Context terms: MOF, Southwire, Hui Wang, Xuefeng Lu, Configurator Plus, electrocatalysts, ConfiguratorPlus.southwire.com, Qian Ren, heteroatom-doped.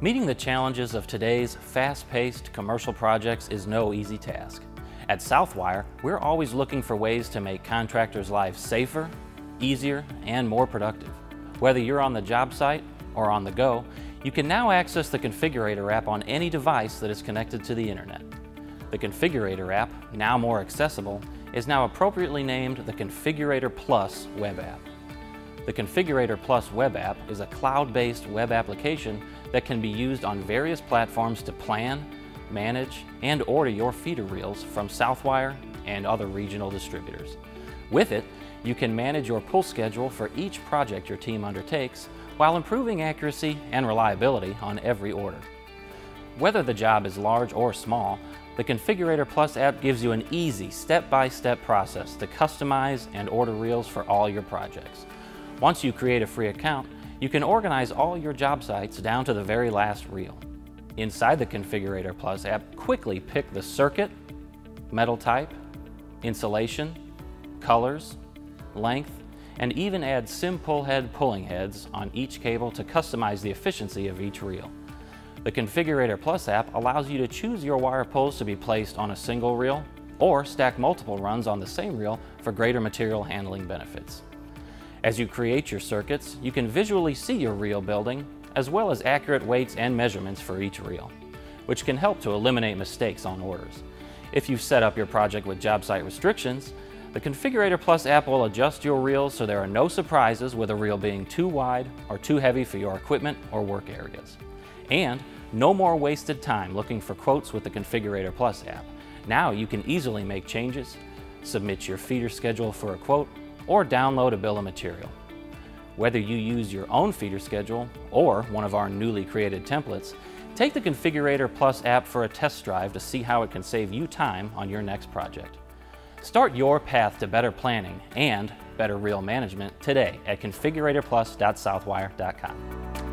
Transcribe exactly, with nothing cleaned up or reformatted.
Meeting the challenges of today's fast-paced commercial projects is no easy task. At Southwire, we're always looking for ways to make contractors' lives safer, easier, and more productive. Whether you're on the job site or on the go, you can now access the Configurator app on any device that is connected to the internet. The Configurator app, now more accessible, is now appropriately named the Configurator Plus web app. The Configurator Plus web app is a cloud-based web application that can be used on various platforms to plan, manage, and order your feeder reels from Southwire and other regional distributors. With it, you can manage your pull schedule for each project your team undertakes while improving accuracy and reliability on every order. Whether the job is large or small, the Configurator Plus app gives you an easy step-by-step process to customize and order reels for all your projects. Once you create a free account, you can organize all your job sites down to the very last reel. Inside the Configurator Plus app, quickly pick the circuit, metal type, insulation, colors, length, and even add sim pull head pulling heads on each cable to customize the efficiency of each reel. The Configurator Plus app allows you to choose your wire pulls to be placed on a single reel or stack multiple runs on the same reel for greater material handling benefits. As you create your circuits, you can visually see your reel building, as well as accurate weights and measurements for each reel, which can help to eliminate mistakes on orders. If you've set up your project with job site restrictions, the Configurator Plus app will adjust your reels so there are no surprises with a reel being too wide or too heavy for your equipment or work areas. And no more wasted time looking for quotes with the Configurator Plus app. Now you can easily make changes, submit your feeder schedule for a quote, or download a bill of material. Whether you use your own feeder schedule or one of our newly created templates, take the Configurator Plus app for a test drive to see how it can save you time on your next project. Start your path to better planning and better reel management today at Configurator Plus dot southwire dot com.